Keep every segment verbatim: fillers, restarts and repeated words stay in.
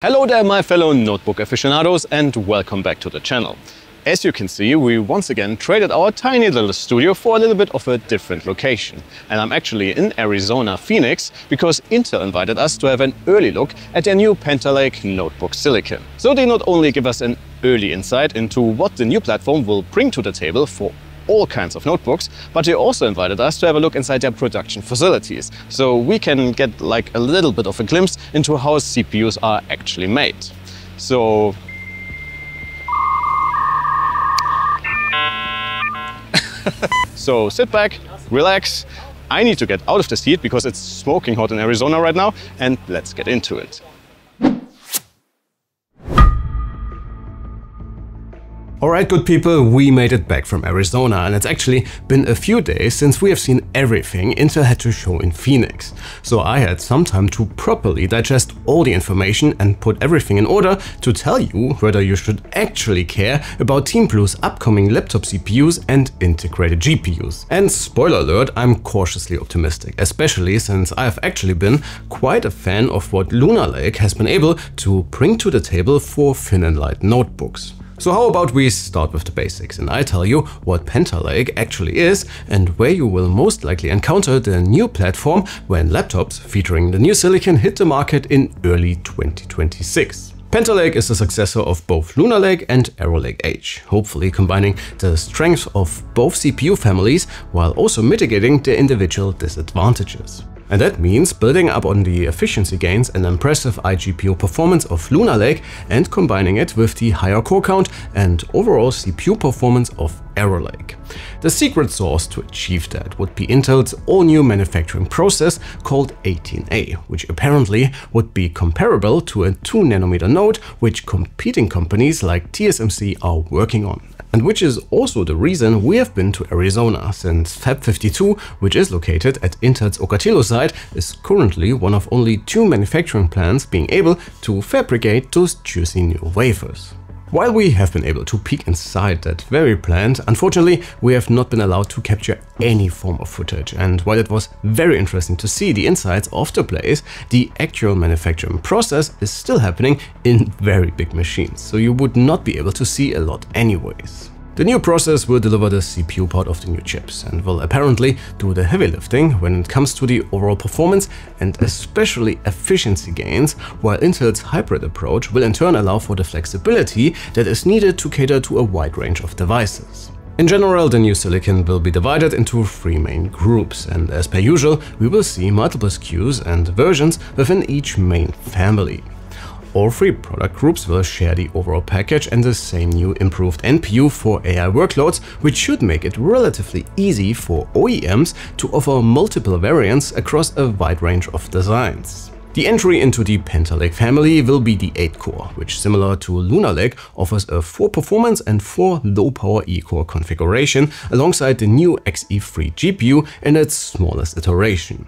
Hello there, my fellow notebook aficionados, and welcome back to the channel. As you can see, we once again traded our tiny little studio for a little bit of a different location. And I'm actually in Arizona, Phoenix, because Intel invited us to have an early look at their new Panther Lake notebook silicon. So they not only give us an early insight into what the new platform will bring to the table for all kinds of notebooks, but they also invited us to have a look inside their production facilities, so we can get like a little bit of a glimpse into how C P Us are actually made. So... so sit back, relax. I need to get out of this heat because it's smoking hot in Arizona right now, and let's get into it. Alright, good people, we made it back from Arizona, and it's actually been a few days since we have seen everything Intel had to show in Phoenix. So I had some time to properly digest all the information and put everything in order to tell you whether you should actually care about Team Blue's upcoming laptop C P Us and integrated G P Us. And spoiler alert, I'm cautiously optimistic, especially since I've actually been quite a fan of what Lunar Lake has been able to bring to the table for thin and light notebooks. So how about we start with the basics, and I tell you what Panther Lake actually is and where you will most likely encounter the new platform when laptops featuring the new silicon hit the market in early twenty twenty-six. Panther Lake is the successor of both Lunar Lake and Arrow Lake H, hopefully combining the strengths of both C P U families while also mitigating their individual disadvantages. And that means building up on the efficiency gains and impressive iGPU performance of Lunar Lake and combining it with the higher core count and overall C P U performance of Arrow Lake. The secret sauce to achieve that would be Intel's all-new manufacturing process called eighteen A, which apparently would be comparable to a two nanometer node which competing companies like T S M C are working on. And which is also the reason we have been to Arizona, since Fab fifty-two, which is located at Intel's Ocotillo site, is currently one of only two manufacturing plants being able to fabricate those juicy new wafers. While we have been able to peek inside that very plant, unfortunately, we have not been allowed to capture any form of footage. And while it was very interesting to see the insides of the place, the actual manufacturing process is still happening in very big machines, so you would not be able to see a lot anyways. The new process will deliver the C P U part of the new chips and will apparently do the heavy lifting when it comes to the overall performance and especially efficiency gains, while Intel's hybrid approach will in turn allow for the flexibility that is needed to cater to a wide range of devices. In general, the new silicon will be divided into three main groups, and as per usual, we will see multiple S K Us and versions within each main family. All three product groups will share the overall package and the same new improved N P U for A I workloads, which should make it relatively easy for O E Ms to offer multiple variants across a wide range of designs. The entry into the Panther Lake family will be the eight core, which similar to Lunar Lake offers a four performance and four low power E-core configuration alongside the new X E three G P U in its smallest iteration.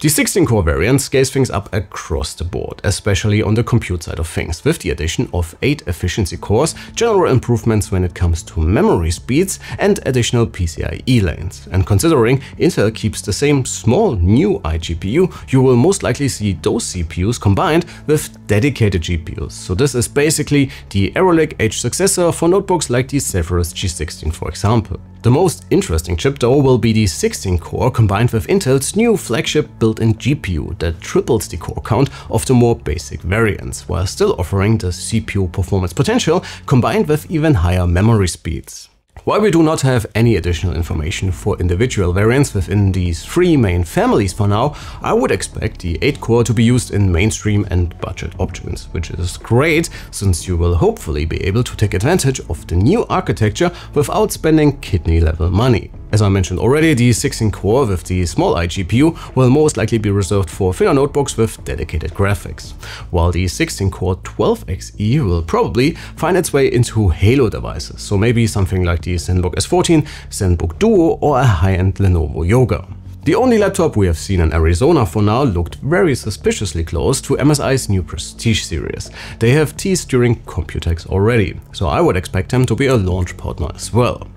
The sixteen core variant scales things up across the board, especially on the compute side of things, with the addition of eight efficiency cores, general improvements when it comes to memory speeds, and additional PCIe lanes. And considering Intel keeps the same small new iGPU, you will most likely see those C P Us combined with dedicated G P Us. So this is basically the Arrow Lake H successor for notebooks like the Zephyrus G sixteen, for example. The most interesting chip though will be the sixteen core combined with Intel's new flagship built-in G P U that triples the core count of the more basic variants, while still offering the C P U performance potential combined with even higher memory speeds. While we do not have any additional information for individual variants within these three main families for now, I would expect the eight core to be used in mainstream and budget options, which is great since you will hopefully be able to take advantage of the new architecture without spending kidney-level money. As I mentioned already, the sixteen core with the small iGPU will most likely be reserved for thinner notebooks with dedicated graphics, while the sixteen core twelve X E will probably find its way into Halo devices, so maybe something like the Zenbook S fourteen, Zenbook Duo, or a high-end Lenovo Yoga. The only laptop we have seen in Arizona for now looked very suspiciously close to M S I's new Prestige series. They have teased during Computex already, so I would expect them to be a launch partner as well.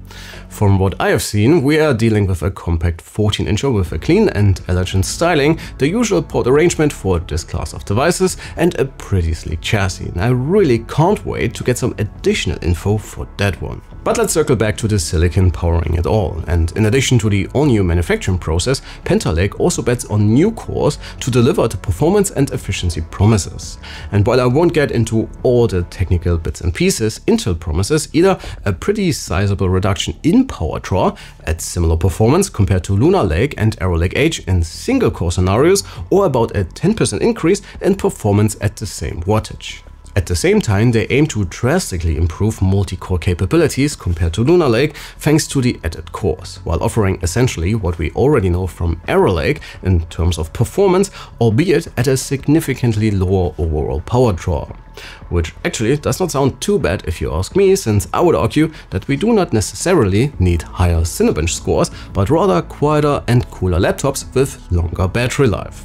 From what I have seen, we are dealing with a compact fourteen incher with a clean and elegant styling, the usual port arrangement for this class of devices, and a pretty sleek chassis. And I really can't wait to get some additional info for that one. But let's circle back to the silicon powering it all. And in addition to the all-new manufacturing process, Panther Lake also bets on new cores to deliver the performance and efficiency promises. And while I won't get into all the technical bits and pieces, Intel promises either a pretty sizable reduction in power draw at similar performance compared to Lunar Lake and Arrow Lake H in single core scenarios, or about a ten percent increase in performance at the same wattage. At the same time, they aim to drastically improve multi-core capabilities compared to Lunar Lake thanks to the added cores, while offering essentially what we already know from Arrow Lake in terms of performance, albeit at a significantly lower overall power draw. Which actually does not sound too bad if you ask me, since I would argue that we do not necessarily need higher Cinebench scores, but rather quieter and cooler laptops with longer battery life.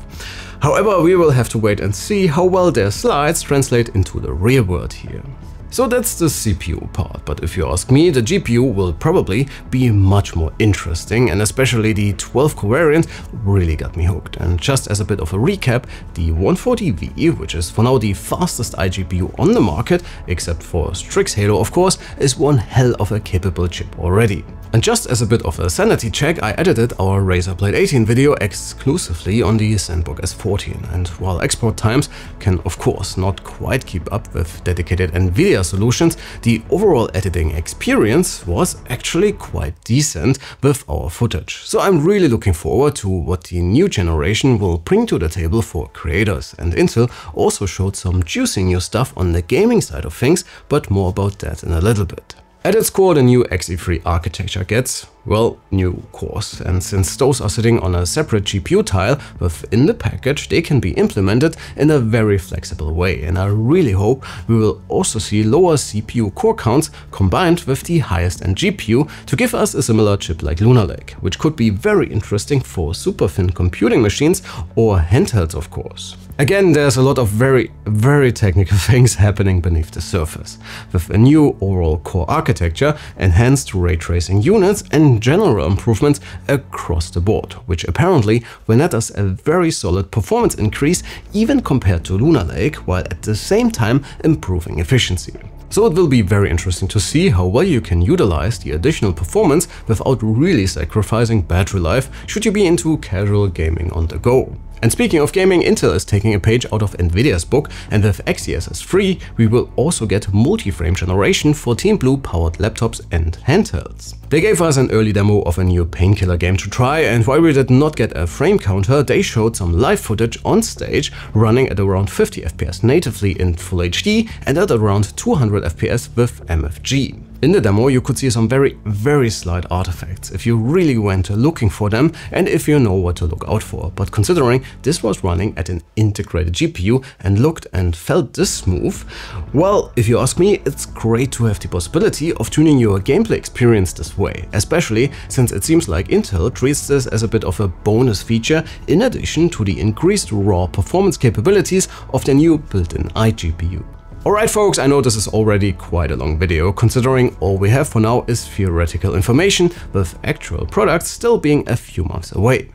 However, we will have to wait and see how well their slides translate into the real world here. So that's the C P U part, but if you ask me, the G P U will probably be much more interesting, and especially the twelve core variant really got me hooked. And just as a bit of a recap, the one forty V, which is for now the fastest iGPU on the market, except for Strix Halo of course, is one hell of a capable chip already. And just as a bit of a sanity check, I edited our Razer Blade eighteen video exclusively on the Zenbook S fourteen, and while export times can of course not quite keep up with dedicated Nvidia solutions, the overall editing experience was actually quite decent with our footage. So I'm really looking forward to what the new generation will bring to the table for creators, and Intel also showed some juicy new stuff on the gaming side of things, but more about that in a little bit. At its core, the new X E three architecture gets, well, new cores, and since those are sitting on a separate G P U tile within the package, they can be implemented in a very flexible way, and I really hope we will also see lower C P U core counts combined with the highest end G P U to give us a similar chip like Lunar Lake, which could be very interesting for super thin computing machines or handhelds of course. Again, there's a lot of very, very technical things happening beneath the surface. With a new overall core architecture, enhanced ray tracing units, and general improvements across the board, which apparently will net us a very solid performance increase even compared to Lunar Lake, while at the same time improving efficiency. So it will be very interesting to see how well you can utilize the additional performance without really sacrificing battery life should you be into casual gaming on the go. And speaking of gaming, Intel is taking a page out of Nvidia's book, and with X e S S three we will also get multi-frame generation for Team Blue powered laptops and handhelds. They gave us an early demo of a new painkiller game to try, and while we did not get a frame counter, they showed some live footage on stage running at around fifty F P S natively in Full H D and at around two hundred F P S with M F G. In the demo you could see some very, very slight artifacts if you really went looking for them and if you know what to look out for, but considering this was running at an integrated G P U and looked and felt this smooth, well, if you ask me, it's great to have the possibility of tuning your gameplay experience this way, especially since it seems like Intel treats this as a bit of a bonus feature in addition to the increased raw performance capabilities of their new built-in iGPU. Alright folks, I know this is already quite a long video, considering all we have for now is theoretical information, with actual products still being a few months away.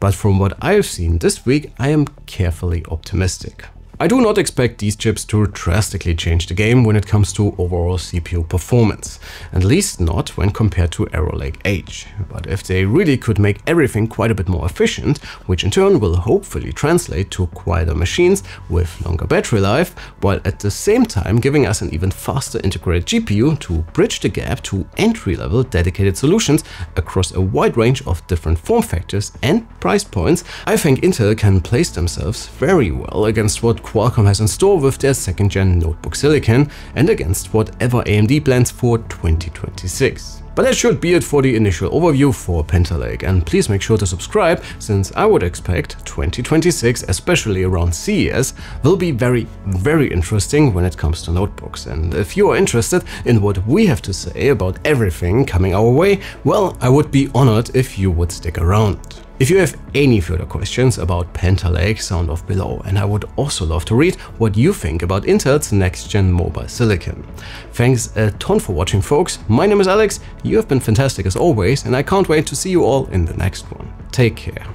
But from what I've seen this week, I am carefully optimistic. I do not expect these chips to drastically change the game when it comes to overall C P U performance, at least not when compared to Arrow Lake H. But if they really could make everything quite a bit more efficient, which in turn will hopefully translate to quieter machines with longer battery life, while at the same time giving us an even faster integrated G P U to bridge the gap to entry-level dedicated solutions across a wide range of different form factors and price points, I think Intel can place themselves very well against what Qualcomm has in store with their second gen notebook silicon and against whatever A M D plans for twenty twenty-six. But that should be it for the initial overview for Panther Lake, and please make sure to subscribe, since I would expect twenty twenty-six, especially around C E S, will be very, very interesting when it comes to notebooks. And if you are interested in what we have to say about everything coming our way, well, I would be honored if you would stick around. If you have any further questions about Panther Lake, sound off below, and I would also love to read what you think about Intel's next-gen mobile silicon. Thanks a ton for watching, folks. My name is Alex, you have been fantastic as always, and I can't wait to see you all in the next one. Take care.